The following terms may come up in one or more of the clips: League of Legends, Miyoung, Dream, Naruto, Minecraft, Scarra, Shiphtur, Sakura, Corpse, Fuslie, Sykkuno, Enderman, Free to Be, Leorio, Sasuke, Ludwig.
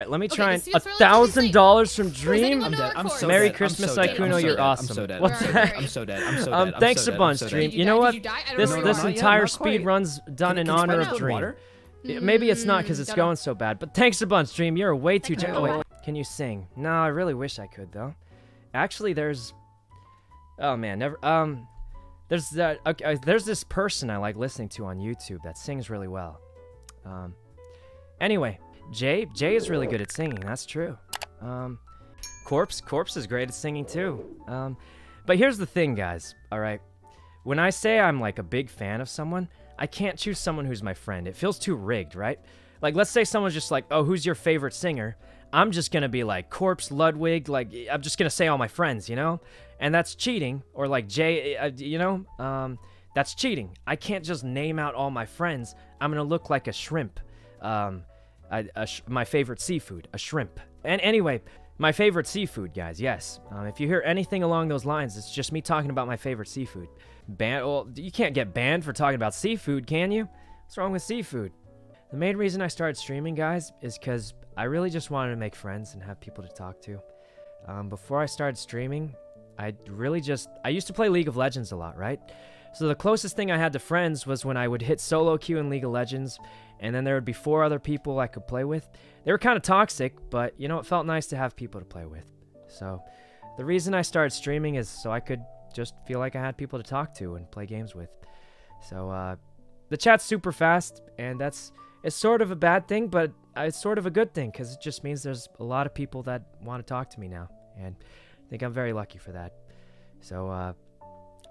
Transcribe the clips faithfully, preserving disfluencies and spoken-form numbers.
Right, let me okay, try and a thousand dollars from Dream. I'm dead. I'm so Merry dead. Christmas, Sykkuno. You're awesome. I'm so dead. I'm so dead. I'm so dead. Thanks a bunch, Dream. You know what? This this entire speed run's done in honor of Dream. Maybe it's not because it's going so bad, but thanks a bunch, Dream. You're way too gentle. Oh, wait. Can you sing? No, I really wish I could though. Actually, there's. Oh man, never. Um, there's that. Okay, there's this person I like listening to on YouTube that sings really well. Um, anyway. Jay, Jay is really good at singing, that's true. Um, Corpse, Corpse is great at singing too. Um, but here's the thing, guys, all right? When I say I'm like a big fan of someone, I can't choose someone who's my friend. It feels too rigged, right? Like, let's say someone's just like, oh, who's your favorite singer? I'm just gonna be like, Corpse, Ludwig, like, I'm just gonna say all my friends, you know? And that's cheating, or like Jay, uh, you know? Um, that's cheating. I can't just name out all my friends. I'm gonna look like a shrimp. Um... I, a sh my favorite seafood, a shrimp. And anyway, my favorite seafood, guys, yes. Um, if you hear anything along those lines, it's just me talking about my favorite seafood. Ban well, you can't get banned for talking about seafood, can you? What's wrong with seafood? The main reason I started streaming, guys, is because I really just wanted to make friends and have people to talk to. Um, before I started streaming, I really just... I used to play League of Legends a lot, right? So the closest thing I had to friends was when I would hit solo queue in League of Legends, and then there would be four other people I could play with. They were kind of toxic, but you know, it felt nice to have people to play with. So the reason I started streaming is so I could just feel like I had people to talk to and play games with. So uh, the chat's super fast, and that's it's sort of a bad thing, but it's sort of a good thing because it just means there's a lot of people that want to talk to me now, and I think I'm very lucky for that. So uh,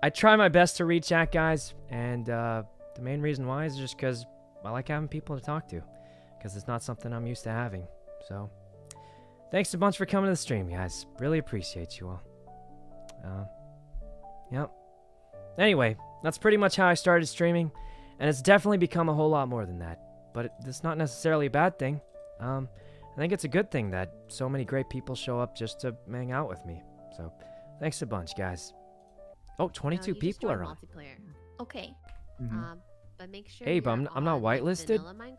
I try my best to read chat, guys, and uh, the main reason why is just because I like having people to talk to, because it's not something I'm used to having. So, thanks a bunch for coming to the stream, guys. Really appreciate you all. Uh, yep. Anyway, that's pretty much how I started streaming, and it's definitely become a whole lot more than that. But it's not necessarily a bad thing. Um, I think it's a good thing that so many great people show up just to hang out with me. So, thanks a bunch, guys. Oh, twenty-two people are on. Okay. Mm-hmm. Um. But make sure Abe, I'm, I'm not whitelisted. Minecraft?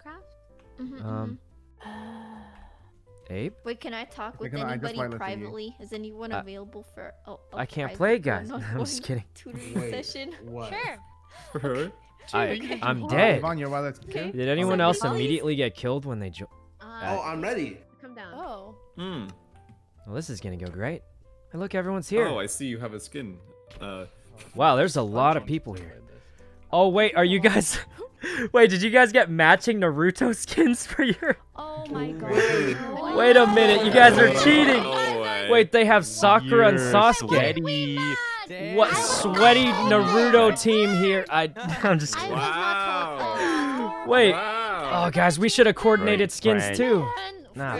Mm-hmm, um, uh, Abe? Wait, can I talk with gonna, anybody privately? You. Is anyone uh, available for... Oh, oh, I can't play, guys. No, I'm just kidding. Wait, session? What? Sure. For her? I, I'm dead. Okay. Did anyone else immediately get killed when they joined? Um, oh, I'm ready. Come down. Oh. Mm. Well, this is going to go great. Hey, look, everyone's here. Oh, I see you have a skin. Uh, wow, there's a lot of people here. Oh wait, are you guys? Wait, did you guys get matching Naruto skins for your? Oh my god! No. Wait a minute, you guys are cheating! No wait, they have Sakura and Sasuke. Sweaty. What sweaty Naruto team here? I, I'm just kidding. Wow. Wait. Wow. Oh guys, we should have coordinated skins too. Nah.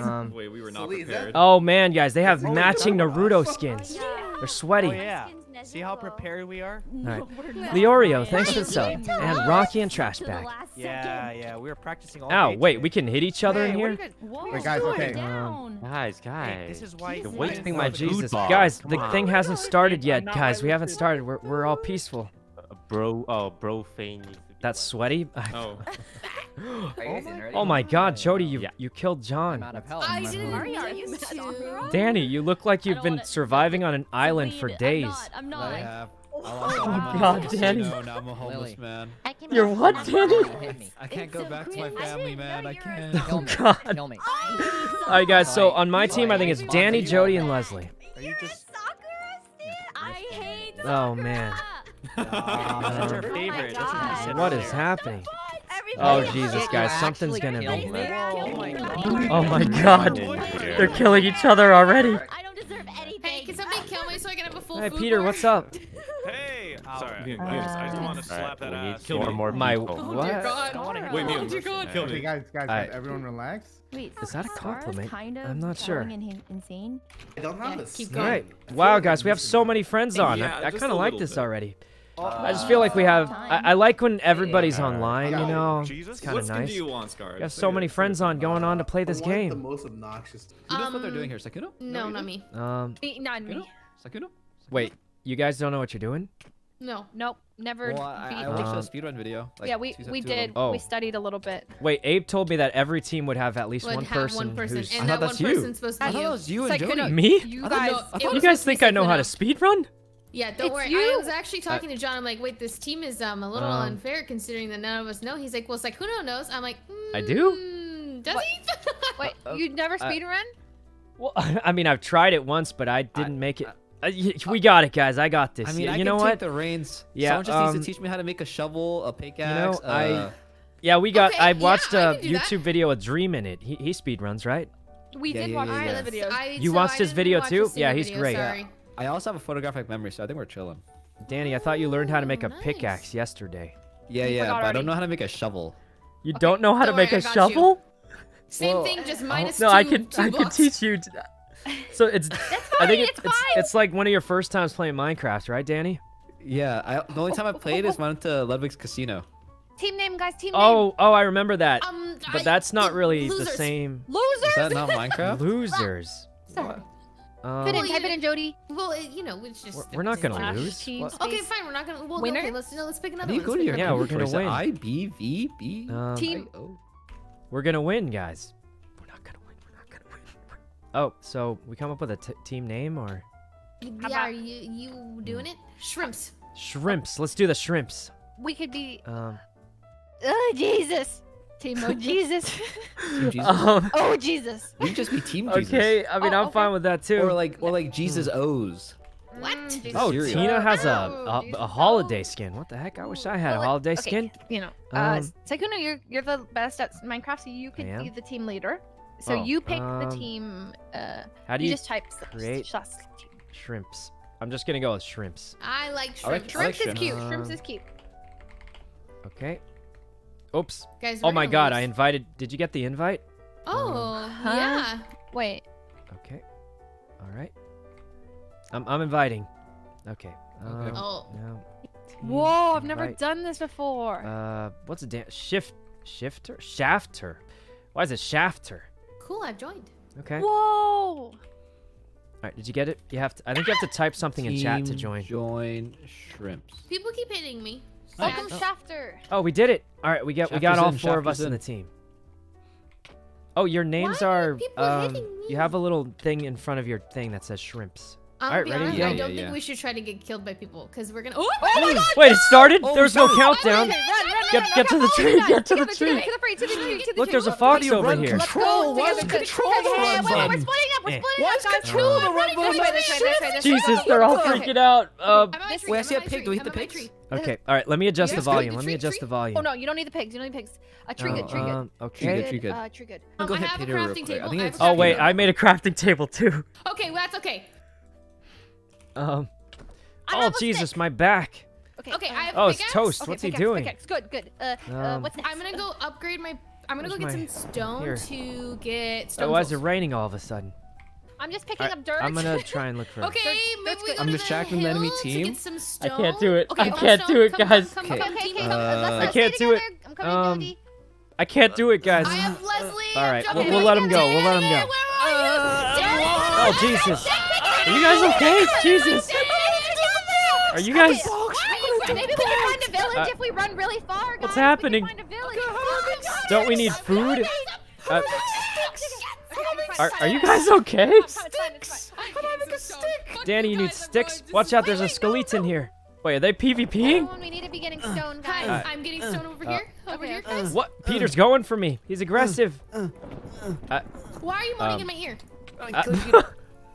Um, wait, we were not prepared. Oh man, guys, they have matching Naruto skins. They're sweaty. Oh, yeah. See how prepared we are? Right. No, we're not. Leorio, thanks for the sub. And Rocky and Trash Bag. Yeah, yeah, we were practicing all Oh, wait, today. We can hit each other hey, in here? Whoa, wait, guys, okay. Um, guys, guys. Hey, this is why Jesus. The thing, my Jesus. Guys, Come the on. thing hasn't started yet, guys. We haven't started. We're, we're all peaceful. Uh, bro, oh, bro, Fane. That's sweaty? Oh. Oh my god, Jody, you yeah. you killed John. I didn't Danny, you look like you've been surviving on an island for days. I'm not. I'm not. Oh my god, Danny. No, no, I'm a homeless man. You're what, Danny? I can't go back to my family, man. I can't. Oh god. Alright guys, so on my team, I think it's Danny, Jody, and Leslie. Are you just I hate Oh man. That's your favorite. What is happening? Oh Jesus, guys! Something's gonna be. Oh my God! They're killing each other already. I don't deserve anything. Can somebody kill me so I can have a full? Hey Peter, what's up? Hey. Sorry, I just want to slap that ass. Kill more. My what? Wait, mute. Kill me, guys, guys. Everyone relax. Wait, is that a compliment? I'm not sure. Insane. I don't have this. Keep going. Right. Wow, guys, we have so many friends on. I kind of like this already. Uh, I just feel like we have. I, I like when everybody's yeah. online, you know. Jesus. It's kind of nice. Do you want, Scar? We have so many friends on going on to play this game. The most obnoxious. You know um, what they're doing here, Sykkuno? No, no not me. Um, not me. Sykkuno? Wait, you guys don't know what you're doing? No. Nope. Never. Well, I, I watched um, a speedrun video. Like, yeah, we two, we two did. Oh. We studied a little bit. Wait, Abe told me that every team would have at least would one person. One person. Who's... And I thought that that's one you. Supposed to I, be I thought that was you and Jody. Like, me? You I guys, I you guys think I know how to speedrun? Yeah, don't it's worry. You. I was actually talking I, to John. I'm like, wait, this team is um a little um, unfair considering that none of us know. He's like, well, Sykkuno knows. I'm like, mm, I do. Does what? he? Wait, uh, you never speedrun? Well, I mean, I've tried it once, but I didn't make it. Uh, we got it, guys. I got this. I mean, you I know can what? Take the reins. Yeah, someone just um, needs to teach me how to make a shovel, a pickaxe. You know, uh... I, yeah, we got. Okay, I watched yeah, a I YouTube that. video with Dream in it. He he speedruns, right? We yeah, did yeah, watch yeah, yeah. the video. I, you so watched I his video too? Yeah, he's video, great. Yeah. I also have a photographic memory, so I think we're chilling. Danny, I thought you learned how to make a nice. pickaxe yesterday. Yeah, yeah, but already. I don't know how to make a shovel. You okay, don't know how don't to make worry, a shovel? You. Same well, thing, just minus two. No, I could I could teach you. So it's, That's fine, I think it's, it's, it's, it's like one of your first times playing Minecraft, right, Danny? Yeah, I, the only time I played is when I went to Ludwig's casino. Team name, guys, team name. Oh, oh, I remember that. Um, but that's not really losers. the same. Losers? Is that not Minecraft? Losers. Sorry. Um, in, type it in, Jody. Well, you know, it's just... We're, we're not going to lose. Okay, fine, we're not going to... Well, Winner? Okay, let's, no, let's pick another you one. Go to your yeah, we're going to win. I B V B Um, team. I O We're going to win, guys. Oh, so we come up with a t team name, or? Yeah, are you, you doing it? Shrimps. Shrimps. Let's do the shrimps. We could be... Um. Oh, Jesus. Team Oh, Jesus. Team Jesus. Um, oh, Jesus. We could just be Team Jesus. Okay, I mean, oh, I'm okay. fine with that, too. Or like or like Jesus O's. What? Mm, oh, serious. Tina has oh, a, a, a holiday skin. What the heck? I wish I had well, a holiday okay, skin. You know, um, uh, Sykkuno, you're, you're the best at Minecraft, so you could be the team leader. So oh, you pick um, the team. Uh, how do you, you just type create shrimps? I'm just gonna go with shrimps. I like shrimps. I like, shrimps, I like shrimps is cute. Um, shrimps is cute. Okay. Oops. Guys, oh my God! Lose. I invited. Did you get the invite? Oh um, huh? yeah. Wait. Okay. All right. I'm I'm inviting. Okay. Um, oh. No. Whoa! I've invite. never done this before. Uh, what's a da- shift shifter shafter? Why is it shafter? Cool, I've joined. Okay. Whoa! All right, did you get it? You have to. I think you have to type something Team in chat to join. Join shrimps. People keep hitting me. Welcome, oh, Shafter. Oh, we did it! All right, we got Shafter's we got all in, four Shafter's of us in. in the team. Oh, your names Why are. are um, me? You have a little thing in front of your thing that says shrimps. I'll all right, be ready? Honest, yeah, I don't yeah, think yeah. we should try to get killed by people because we're gonna. Oh, oh my God! Wait, no! It started. Oh, there was no countdown. Get, get to the tree! Get to the tree! Look, there's a fox over here. Control! Why is control the run button? We're splitting up! We're splitting up! Why is control the run button? Jesus, they're all freaking out. Wait, I see a pig. Do we hit the pigs? Okay, all right. Let me adjust the volume. Let me adjust the volume. Oh no, you don't need the pigs. You don't need pigs. A tree good, tree good. Okay, tree good. Uh, tree good. Go ahead, Peter. I have a crafting table. Oh wait, I made a crafting table too. Okay, well that's okay. Um. Oh Jesus, my back. Okay. Okay. Um, I have oh, it's toast. Okay, what's he doing? Pickaxe. Good. Good. Uh, um, uh, what's next? I'm gonna go upgrade my. I'm gonna go get my, some stone here. to get. Stone oh, why is it raining all of a sudden? I'm just picking I, up dirt. I'm gonna try and look for. Okay, it. maybe we go I'm to just checking the enemy team. I can't do it. Okay, I can't stone. do it, guys. Come, come, okay. Come, okay. Come, uh, I can't do it. I'm coming, um, Jody. I can't do it, guys. I have Leslie. All right, we'll, we'll let him go. We'll let him go. Oh Jesus! Are you guys okay? Jesus! Are you guys? Maybe we can find a village uh, if we run really far, guys. What's happening? We can find a village. Oh, God, Don't we need food? Uh, are, are you guys okay? Sticks! I'm having a stick! Danny, you need sticks? Watch out, there's a skeleton here. Wait, are they PvPing? We need to be getting stone, guys. Uh, I'm getting stone over here. Uh, over here, guys. What? Peter's going for me. He's aggressive. Uh, Why are you moaning um, in my ear? Uh,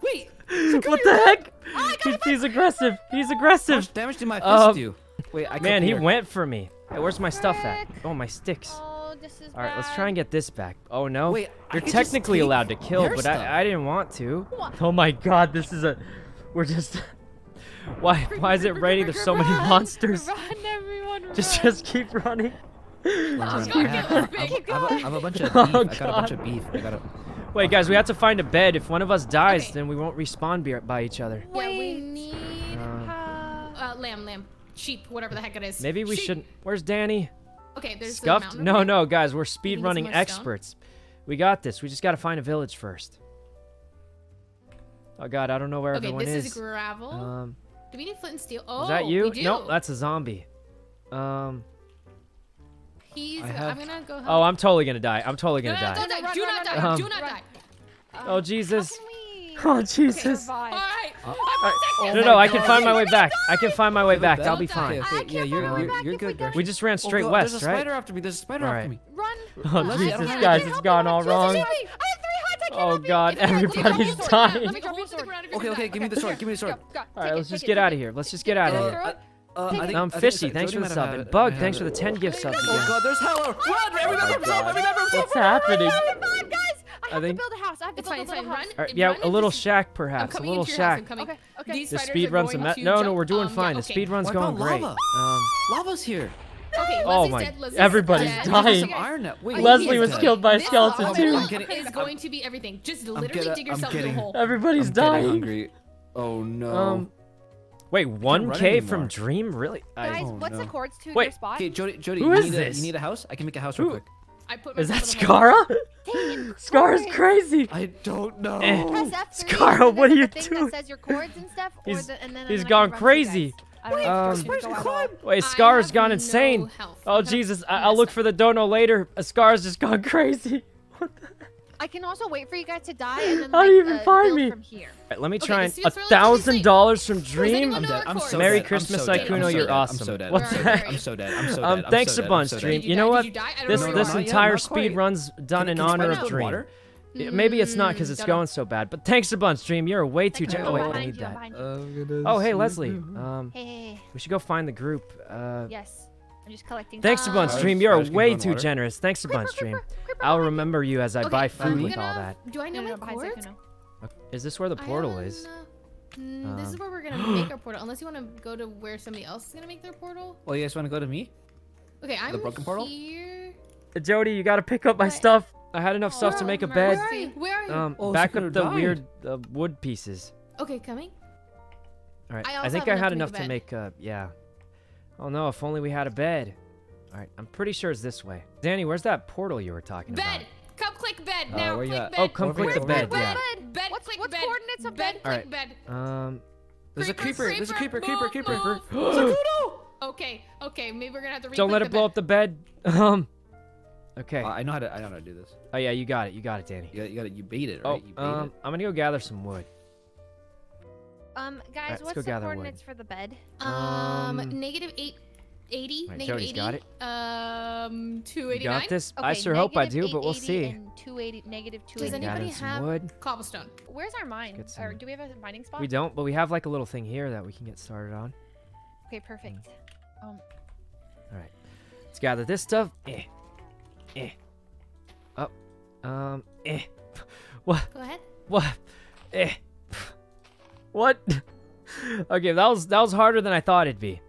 Wait. So what the heck? Oh, he's, he's aggressive. He's aggressive. How much damage did my fist um, do? Wait, I man, he went for me. Hey, where's my stuff at? Oh, my sticks. Oh, this is All right, bad. Let's try and get this back. Oh no, Wait, you're technically allowed to kill, but I, I didn't want to. What? Oh my God, this is a. We're just. why? Why is it raining? There's so many monsters. Run, everyone! Run. Just, just keep running. Just keep running. I have a bunch of beef. Oh, I got a bunch of beef. I got a. Wait, guys, we have to find a bed. If one of us dies, okay. then we won't respawn by each other. Yeah, we need uh, uh, lamb, lamb, sheep, whatever the heck it is. Maybe we sheep. shouldn't. Where's Danny? Okay, there's Scuffed? The no, no, guys, we're speedrunning experts. Stone. We got this. We just got to find a village first. Oh, God, I don't know where okay, everyone is. Okay, this is gravel. Um, Do we need flint and steel? Oh, is that you? No, that's a zombie. Um. He's. Have... I'm gonna go. Home. Oh, I'm totally gonna die. I'm totally gonna no, no, no, die. Don't do not die. Um, do not die. Um, oh Jesus. Oh Jesus. Okay, all right. Uh, all right. No, no, I can find my way back. I can find my way back. I'll be fine. Okay, yeah, you're you're, you're good. We just ran straight oh, west, right? There's a spider after me. There's a spider all right. after me. Run. Oh Jesus, guys, it's gone all wrong. Oh God, everybody's dying. Okay, okay, give me the sword. Give me the sword. All right, let's just get out of here. Let's just get out of here. Uh, I think, I'm fishy. I think thanks for the sub. And Bug, thanks for the ten gift subs. Again. Oh God, there's hell. Run! Everybody from home! Everybody from home! What's happening? Guys, I have to build a house. I have to build a house. Right, yeah, a little shack perhaps. A little shack. Okay, okay. The speed runs a mess. No, no, we're doing fine. The speed run's going great. Um, lava's here. Okay, oh my! Dead, everybody's dead. dydying. Wait, Leslie was dead. killed by a this skeleton oh, too. Getting, is going I'm, to be everything. Just literally gonna, dig yourself in a hole. Everybody's I'm dying. Hungry. Oh no! Um, wait, one K from Dream? Really? Guys, oh, what's no. the cords to wait. your spot? Okay, Jody, Jody, who is you need this? A, you need a house? I can make a house Who? real quick. I put is that Scarra? Scarra's crazy. I don't know. Scarra, what are you doing? He's gone crazy. Wait, um, wait Scar's gone insane. No oh Jesus, I I'll look for the dono later. Scar's just gone crazy. What the I can also wait for you guys to die and then How like, do you even uh, find me? From here. Right, let me okay, try and a thousand dollars from Dream. I'm dead. I'm so Merry dead. Christmas, Sykkuno. So you're dead. awesome. I'm so dead. What's that? I'm so dead. I'm so dead. Um, thanks so a bunch, so Dream. You know what? This this entire speed run's done in honor of Dream. Maybe it's not because it's going so bad, but thanks a bunch, Dream. You're way too. Oh wait, I need that. Oh hey, Leslie. Um, hey. We should go find the group. Uh, yes, I'm just collecting. Thanks a bunch, Dream. You're way too generous. Thanks a bunch, Dream. I'll remember you as I buy food with all that. Do I know my port? Is this where the portal is? This is where we're gonna make our portal. Unless you want to go to where somebody else is gonna make their portal. Well, you guys want to go to me? Okay, I'm here. Jody, you gotta pick up my stuff. I had enough oh, stuff to make a bed. Where are you? Where are you? Um, oh, back up the died. weird uh, wood pieces. Okay, coming. All right. I, I think I had enough to make, to make a yeah. Oh no! If only we had a bed. All right. I'm pretty sure it's this way. Danny, where's that portal you were talking bed. about? Bed. Come click bed uh, now. Click bed. Oh, come click the bed. Bed. Yeah. Bed. Bed. What's, click what's bed. Coordinates of bed? All right. Click bed. Um. There's a creeper. There's a creeper. Creeper. Creeper. Sykkuno. Okay. Okay. Maybe we're gonna have to. Don't let it blow up the bed. Um. Okay. Uh, I know how to. I know how to do this. Oh yeah, you got it. You got it, Danny. You got, you got it. You beat it, right? Oh, you beat um, it. I'm gonna go gather some wood. Um, guys, right, what's the coordinates wood. for the bed? Um, negative eight eighty. Right, negative eighty. Got it. Um, two eighty nine. Got this. Okay, I sure hope I do, but we'll see. Two eighty. Negative two eighty. Does anybody have wood? Cobblestone? Where's our mine? Or do we have a mining spot? We don't, but we have like a little thing here that we can get started on. Okay, perfect. Mm. Um. All right, let's gather this stuff. Eh. Eh. Oh. Um. Eh. What? Go ahead. What? Eh. What? Okay, that was that was harder than I thought it'd be.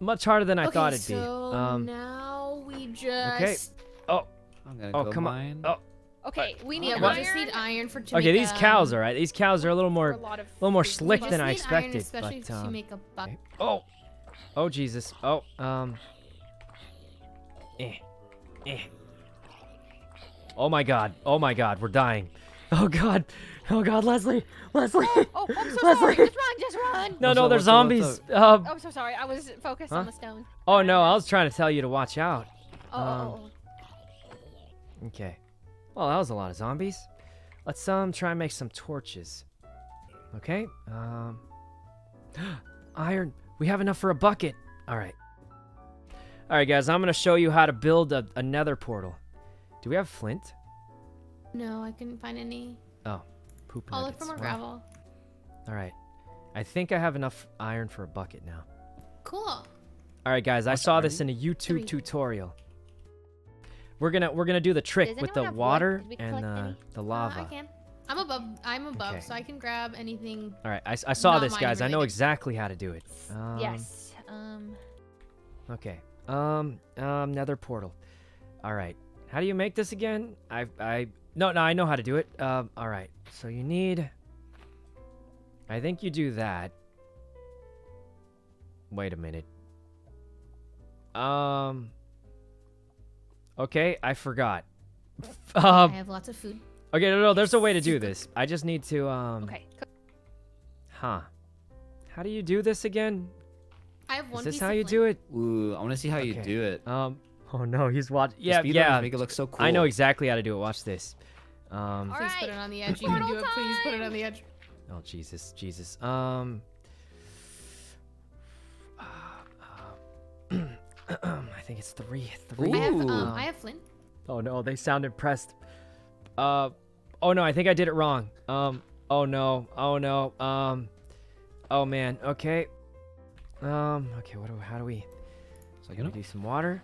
Much harder than I okay, thought it'd so be. Um. Now we just. Okay. Oh. I'm gonna oh go come mine. on. Oh. Okay. We need. Yeah, we just need iron for. Jamaica. Okay, these cows are right. These cows are a little more, a lot of, a little more slick than I expected. Iron, but, um, to make a buck. Okay. Oh. Oh Jesus. Oh. Um. Eh. Eh. Oh my God! Oh my God! We're dying! Oh God! Oh God! Leslie! Leslie! Oh, oh I'm so Leslie. sorry! Just run! Just run! No, no, they're zombies! Um, oh, I'm so sorry. I was focused huh? on the stone. Oh no! I was trying to tell you to watch out. Oh. Um, okay. Well, that was a lot of zombies. Let's um try and make some torches. Okay. Um. Iron. We have enough for a bucket. All right. All right, guys. I'm gonna show you how to build a, a nether portal. Do we have flint? No, I couldn't find any. Oh, poop nuggets. I'll look for more gravel. All right. I think I have enough iron for a bucket now. Cool. All right, guys. I saw this in a YouTube tutorial. We're gonna we're gonna do the trick with the water and uh, the lava. Uh, I can. I'm above. I'm above, okay. So I can grab anything. All right. I, I saw this, guys. I know exactly how to do it. Um, yes. Um. Okay. Um. Um. Nether portal. All right. How do you make this again? I, I, no, no, I know how to do it. Um, all right. So you need, I think you do that. Wait a minute. Um, okay. I forgot. um, I have lots of food. Okay. No, no, there's a way to do this. I just need to, um, okay. Huh? How do you do this again? I have one. Is this piece how you do it? Ooh, I want to see how okay. you do it. Um. Oh no, he's watching. Yeah, yeah. Make it look so cool. I know exactly how to do it. Watch this. Um. All right. Please put it on the edge. You can do it. Please put it on the edge. Oh Jesus, Jesus. Um. Uh, uh, I think it's three. Three. I have, um, I have Flint. Oh no, they sound impressed. Uh. Oh no, I think I did it wrong. Um. Oh no. Oh no. Um. Oh man. Okay. Um. Okay. What do? How do we? So gonna do some water.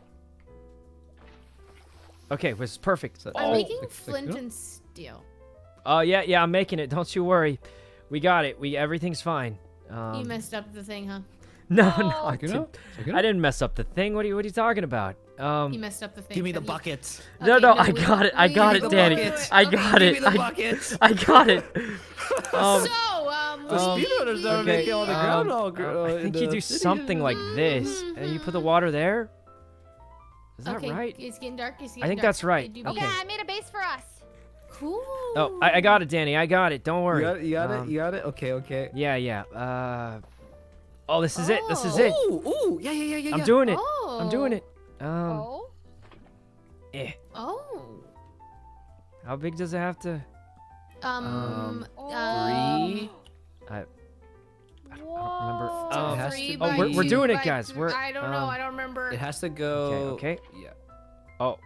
Okay, it was perfect. So, I'm oh, making like, flint like, and steel. Oh uh, yeah, yeah, I'm making it. Don't you worry, we got it. We everything's fine. Um, you messed up the thing, huh? No, oh. no, I didn't, I didn't mess up the thing. What are you, what are you talking about? Um, he messed up the thing. Give me the buckets. Okay, no, no, no, I we, got it. I got it, Danny. Buckets. I got okay, it. Give me the buckets. I, I got it. um, so, um, the um, speedrunners are making all the ground all grow. I think you do something like this, and you put the water there. Is that okay, right? It's getting dark. It's getting I think dark. That's right. Okay. Yeah, I made a base for us. Cool. Oh, I, I got it, Danny. I got it. Don't worry. You got it? You got, um, it? You got it? Okay, okay. Yeah, yeah. Uh, oh, this is oh. it. This is it. Ooh, ooh. Yeah, yeah, yeah, yeah. I'm doing it. Oh. I'm doing it. Um, oh. Eh. Oh. How big does it have to? Um. um oh. Three. I, I don't, I don't remember. Um, three oh, we're, we're doing it, guys. We're. I don't um, know. I don't remember. It has to go. Okay. okay. Yeah. Oh.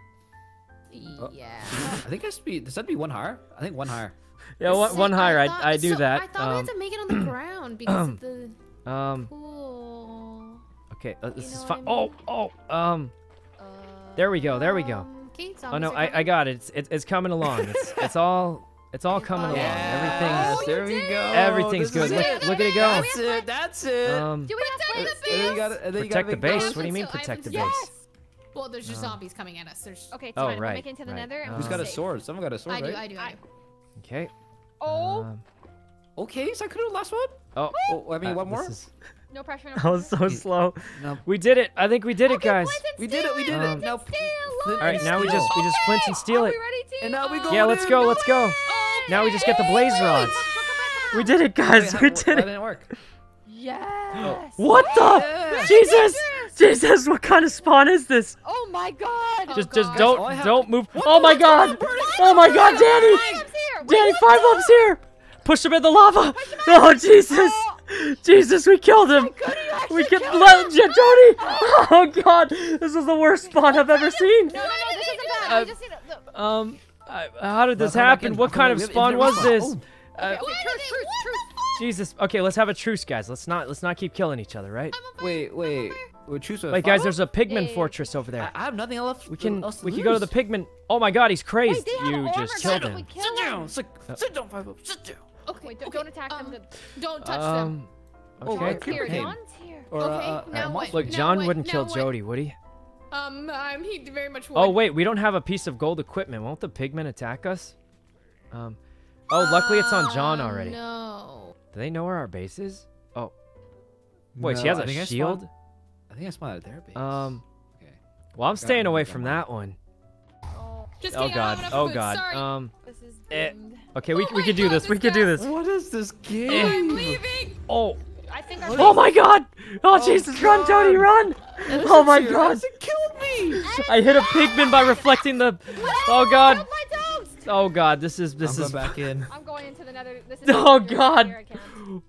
Yeah. I think I should be. Does that be one higher? I think one higher. Yeah, one, one higher. I thought, I, I do so that. I thought um, we had to make it on the ground because of the. Um. Pool. Okay. Uh, this is fine. I mean? Oh. Oh. Um. Uh, there we go. There we go. Okay, oh no! I, I got it. It's it's, it's coming along. It's it's all. It's all coming along. Yeah. Everything's oh, there we go. Everything's this good. Look, look at it go. That's it. That's it. Um, do we have to protect the base? Gotta, protect the base? What do you mean so protect the base? Yes. Well, there's just um, zombies coming at us. There's... Okay, so oh, right, make it into the right. nether. Um, Who's got a sword? Someone got a sword, I right? I do, I do, I do. Okay. Oh. Um, okay, so I could do the last one? Oh. oh I mean, uh, one more? Is... No pressure. No pressure. I was so slow. No. We did it. I think we did it, guys. We did it. We did it. Nope. All right, now we just we just flint and steal it. And now we go. Yeah, let's go. Let's go. Now we just get the blaze rods. We did it, guys. Wait, we did it. That didn't work. Yes. Oh. What the? Yeah. Jesus. Jesus. What kind of spawn is this? Oh my God. Just, just don't, guys, don't move. What? Oh my God. Oh my God, Danny. Danny, five up's here. Push him in the lava. Oh Jesus. Jesus, we killed him. We killed him. Tony. Oh God. This is the worst spawn I've ever seen. No, no, no. This isn't bad. I just need to. Um. Uh, how did this happen? What kind of spawn was this? Uh, Jesus. Okay, let's have a truce, guys. Let's not let's not keep killing each other, right? Wait, wait. We're truce. Wait, guys, there's a pigman yeah. fortress over there. I have nothing left. We can else to we lose. can go to the pigman. Oh my God, he's crazed. Wait, you just killed him. Kill Sit down. Sit down. Sit down. Five up. Sit down. Okay, wait, don't, okay. don't attack um, them. Don't touch um, them. Okay. John's here. John's here. Or, okay. Uh, now what? Look, John now wouldn't what? kill now Jody, would he? Um, um, he very much would. Oh, wait, we don't have a piece of gold equipment. Won't the pigmen attack us? Um, oh, luckily it's on John already. No. Do they know where our base is? Oh. Wait, no, she has a I shield? I, I think I spawned out of their base. Um, okay. Well, I'm God, staying away from that one. Oh, Just oh God, oh food. God. Sorry. Um, this is eh. Okay, we, oh we could do this, we could do this. What is this game? Oh, I'm leaving. Oh. I think our oh my God! Oh, oh Jesus, God. Run, Jody, run! Oh my you. God! It killed me! I hit a pigman by reflecting the. Oh God! Oh God! This is this I'm is. Going back in. I'm going into the nether. This is oh God!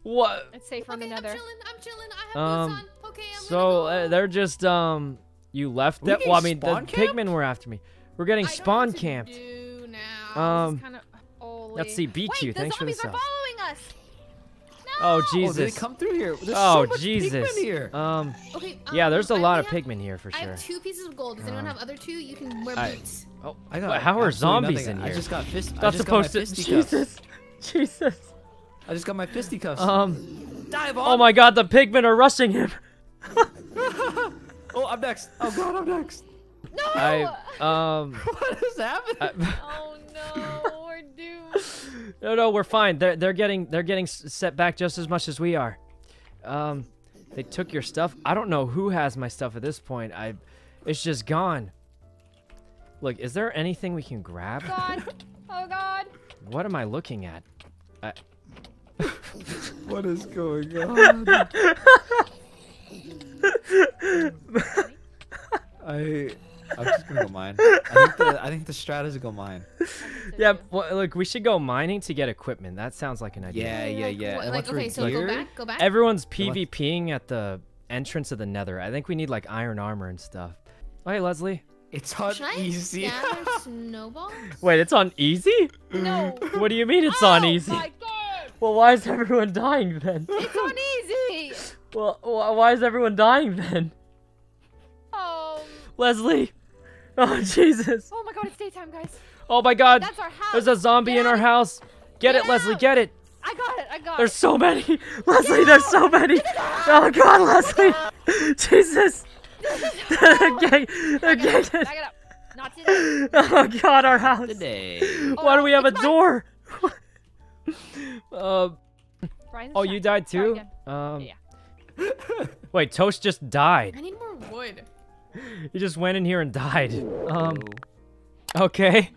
What? It's safe on okay, the nether. I'm chilling. I'm chilling. I have boots um, on. Okay, I'm so uh, they're just um. You left that. Well, I mean, the pigmen were after me. We're getting I spawn don't camped. Do now. Um. Kind of let's see. B Q. Wait, thanks for the sub. Oh Jesus! Oh, did they come through here? There's oh so much Jesus! Here. Um, okay, um, yeah, there's a I lot of pigmen here for sure. I have two pieces of gold. Does anyone have other two? You can wear I, boots. Oh, I got. How are zombies nothing. in here? I just got fist. That's supposed got to. Jesus, Jesus! I just got my fisticuffs. Um, dive on. Oh my God! The pigmen are rushing him. oh, I'm next. Oh God, I'm next. No. I, um. what is happening? I, oh no, we're doomed. No, no, we're fine. They're they're getting they're getting set back just as much as we are. Um, they took your stuff. I don't know who has my stuff at this point. I, it's just gone. Look, is there anything we can grab? God. Oh God. What am I looking at? I... What is going on? I... I'm just gonna go mine. I think the, I think the strat is to go mine. Yeah, well, look, we should go mining to get equipment. That sounds like an idea. Yeah, yeah, yeah. Like, like, okay, so go back, go back. Everyone's PvPing at the entrance of the nether. I think we need, like, iron armor and stuff. Oh, hey, Leslie. It's on Should easy. I gather snowballs? Wait, it's on easy? No. What do you mean it's oh, on easy? My God. Well, why is everyone dying then? It's on easy. Well, why is everyone dying then? Oh. Leslie. Oh, Jesus. Oh, my God, it's daytime, guys. Oh, my God. That's our house. There's a zombie get in our house. Get, get it, out. Leslie, get it. I got it, I got there's it. There's so many. Leslie, get there's out. So many. Oh, God, Leslie. Jesus. They're gang, they're gang. Back it up. Not today. Oh God, our house. Today. Why oh, do we have a mine. Door? uh, oh, you died too? Um, yeah. Wait, Toast just died. I need more wood. He just went in here and died. Um. Okay.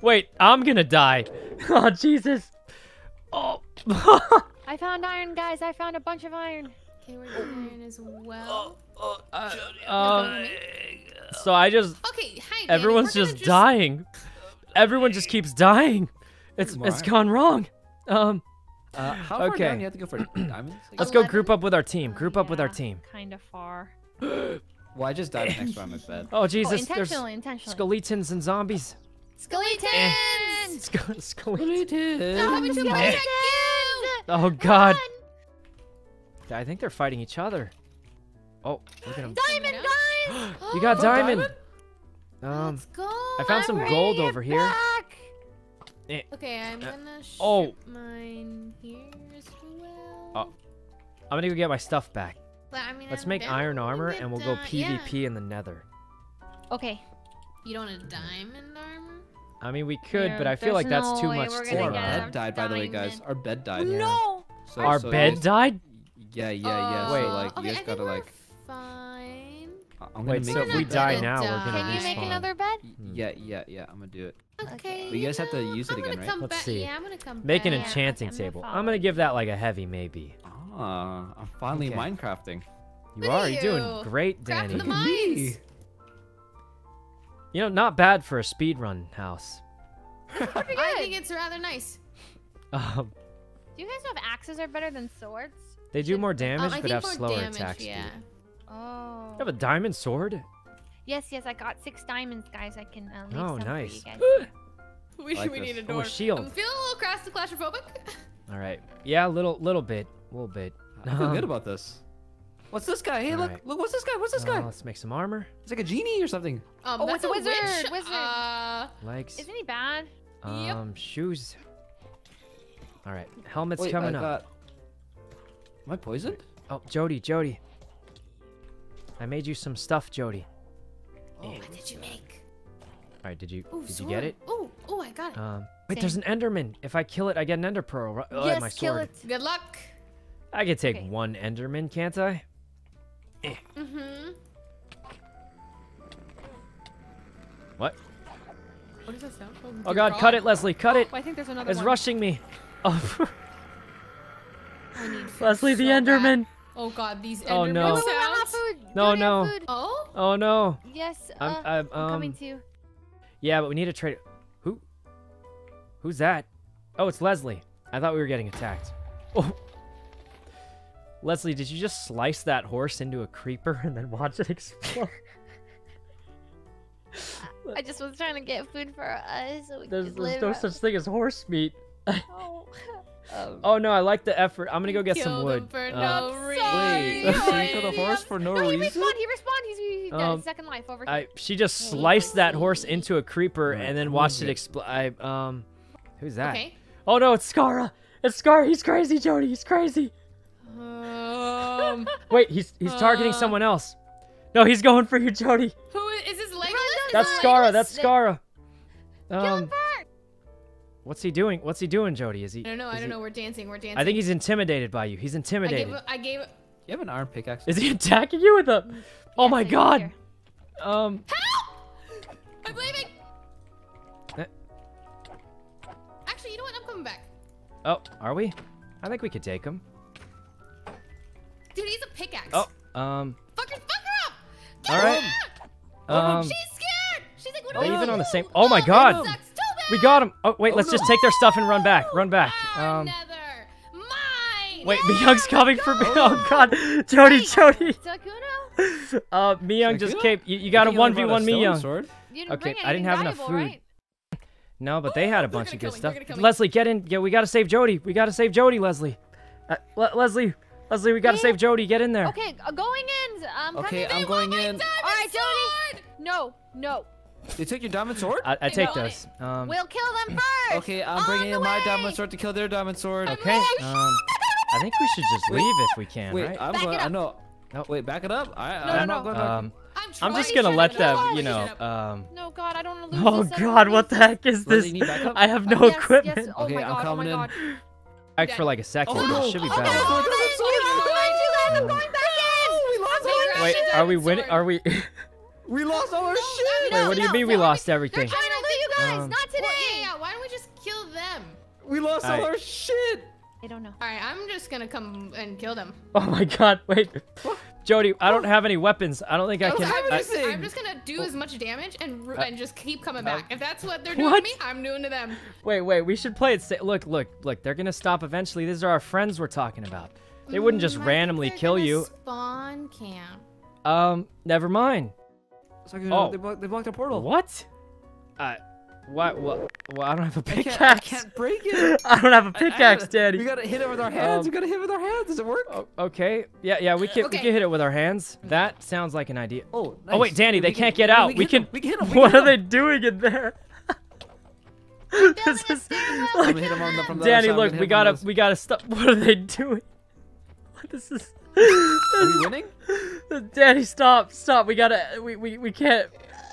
Wait, I'm gonna die. Oh Jesus. Oh. I found iron, guys. I found a bunch of iron. Okay, we're doing iron as well. Oh. Uh, uh, um, so I just okay, hi, Danny. Everyone's just, just dying. Everyone just keeps dying. It's More. It's gone wrong. Um, uh, how far okay. down you have to go for diamonds? Like, let's eleven? Go group up with our team. Group oh, up yeah, with our team. Kind of far. Well, I just died next round with that. Oh Jesus! Oh, intentionally, there's intentionally. Skeletons and zombies. Skeletons. Eh. Ske skeletons. No, too much eh. Oh God! Run. I think they're fighting each other. Oh, look at him. Diamond, guys! You got oh, diamond. diamond? Um, Let's go. I found I'm some gold over here. Eh. Okay, I'm gonna ship oh. mine here as well. Oh. I'm gonna go get my stuff back. But, I mean, Let's I'm make iron armor and we'll go PvP yeah. in the nether. Okay. You don't want a diamond armor? I mean, we could, yeah, but I feel like that's no too much to get. Our bed died, by the way, guys. Our bed died. No! So, Our so bed died? Yeah, yeah, yeah. Uh, Wait, so, like, okay, you guys gotta, like... Fine. I'm Wait, so if we die now, die. we're gonna respawn. Can you make another bed? Yeah, yeah, yeah. I'm gonna do it. Okay. But you guys have to use I'm it again, right? Let's see. Yeah, I'm gonna come make back. an enchanting yeah, table. I'm gonna give that like a heavy maybe. Ah, I'm finally okay. Minecrafting. You With are. You? You're doing great, Danny. Look at me. You know, not bad for a speedrun house. I think it's rather nice. Um. Do you guys know if axes are better than swords? They do more damage, um, but have slower damage, attack speed. Yeah. Oh. You have a diamond sword? Yes, yes, I got six diamonds, guys. I can uh, leave oh, some nice. for you guys. we like we need a door. Oh, shield. I'm feeling a little crass to claustrophobic. All right. Yeah, a little, little bit. A little bit. I feel um, good about this. What's this guy? Hey, look, right. look, what's this guy? What's this guy? Uh, let's make some armor. It's like a genie or something. Um, oh, it's a, a wizard. Witch. Wizard. Uh, Legs. Isn't he bad? Um, yep. Shoes. All right. Helmet's Wait, coming I up. Got... Am I poisoned? Oh, Jody, Jody. I made you some stuff, Jody. Oh, what did you make? Alright, did you Ooh, did sword. you get it? Oh, oh, I got it. Um, wait, Same. there's an Enderman. If I kill it, I get an Ender Pearl. Oh, yes, my sword. Kill it. Good luck. I could take okay. one Enderman, can't I? Eh. Mm-hmm. What? What is that sound called? Oh God, rock? cut it, Leslie, cut oh, it. I think there's another it's one. rushing me. Oh. Leslie the so Enderman. Bad. Oh God, these Endermen. Oh no! Wait, wait, wait, food. No, no. Food. Oh. Oh no. Yes. Uh, I'm, I'm, um, I'm coming to you. Yeah, but we need to trade. Who? Who's that? Oh, it's Leslie. I thought we were getting attacked. Oh. Leslie, did you just slice that horse into a creeper and then watch it explode? I just was trying to get food for us. So we there's could there's live no up. such thing as horse meat. Oh. Um, oh no, I like the effort. I'm gonna go get some wood. For uh, no reason. Wait, you killed a horse for no, no reason? He respawned, he respawned, he's, he's dead. Um, second life over here. I, she just sliced that horse into a creeper and then watched it explode. Um, who's that? Okay. Oh no, it's Scarra. It's Scarra, he's crazy, Jody, he's crazy. Um, Wait, he's he's targeting uh, someone else. No, he's going for you, Jody. Who is his leg? That's Scarra, that's Scarra. Um, Kill him first. What's he doing? What's he doing, Jody? Is he? I don't know. I don't he... know. We're dancing. We're dancing. I think he's intimidated by you. He's intimidated. I gave. I gave... You have an iron pickaxe. Is he attacking you with a? Yeah, oh my God. Um. Help! I'm leaving. Actually, you know what? I'm coming back. Oh, are we? I think we could take him. Dude, he's a pickaxe. Oh, um. Fucking fuck her up! Get all right. Her um, she's scared. She's like, what are we even do? On the same. Oh, oh my God. That sucks too bad. We got him. Oh wait, oh, let's no. just take their stuff and run back. Run back. Um. Another. Mine. Wait, Miyoung's coming for me. Oh God, Jody, Jody. Sykkuno? Uh, Miyoung just came. You, you got a one v one Miyoung. Okay, I didn't have enough food. No, but they had a bunch of good stuff. Leslie, get in. Yeah, we gotta save Jody. We gotta save Jody, Leslie. Uh, Le Leslie, Leslie, we gotta save Jody. Get in there. Okay, going in. Um, okay, I'm going in. All right, Jody. No, no. They took your diamond sword? I, I take those. Um, we'll kill them first. Okay, I'm bringing in my diamond sword to kill their diamond sword. Okay. Um, I think we should just leave if we can. Wait, right? I'm going. I know. No, wait, back it up. I, no, I'm no, not no. going um, I'm, I'm just gonna let them, you know. Um, no, God, I don't want to lose this. Oh God, what the heck is this? I have no yes, equipment. Yes. Oh okay, my God, I'm coming oh my God. in. Back for like a second. Oh, no. Should be oh, better. No, no, no, no, no, no, no, no, no, no, no, no, no, no, no, no, no, going back in. Wait, are we winning? Are we? We lost all our shit. Wait, what do you mean we lost everything? They're trying to kill you guys. Not today. Yeah, why don't we just kill them? We lost all our shit. I don't know. Alright, I'm just gonna come and kill them. Oh my God, wait. Jody, I don't have any weapons. I don't think I, I can. I'm just, I, I'm just gonna do oh. as much damage and and just keep coming back. If that's what they're doing what? to me, I'm doing to them. Wait, wait, we should play it safe. Look, look, look, they're gonna stop eventually. These are our friends we're talking about. They wouldn't just mm, randomly kill you. Spawn camp. Um, never mind. So oh. They blocked, they blocked a portal. What? Uh, What? What? Well, I don't have a pickaxe. I, I can't break it. I don't have a pickaxe, Daddy. We gotta hit it with our hands. Um, we gotta hit it with our hands. Does it work? Oh, okay. Yeah, yeah. We can. Okay. We can hit it with our hands. That sounds like an idea. Oh. Nice. Oh wait, Danny, they we can't can, get out. We can. We can. Hit them. We can, we can hit them. What are they doing in there? This is. Like, hit them on the, from the Danny, look. We gotta. Those. We gotta stop. What are they doing? What is this? Are we winning? Danny, stop! Stop! We gotta. We we we can't.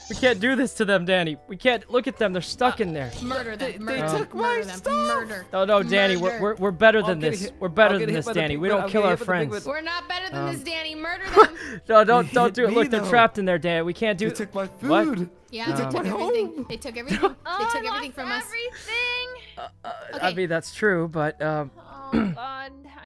We can't do this to them, Danny. We can't. Look at them. They're stuck uh, in there. Murder them. They, murder they took my murder stuff. Murder. Oh, no, Danny. We're, we're, we're better than this. Hit. We're better than this, Danny. We don't kill our friends. We're not better than um. this, Danny. Murder them. No, don't, don't do it. Look, they're trapped in there, Danny. We can't do it. They took my food. What? Yeah, um, they took my home. They took everything. They took everything, oh, they took everything from us. Everything. Uh, uh, okay. I mean, that's true, but... Um, oh, God.